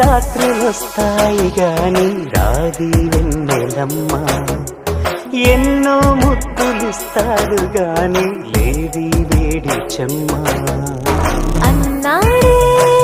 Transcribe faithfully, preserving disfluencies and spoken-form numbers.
రాత్రి వస్తాయి గాని రాది వెన్నెలమ్మ, ఎన్నో ముద్దులిస్తాడు గాని లేది వేడి చెమ్మ అన్నారే.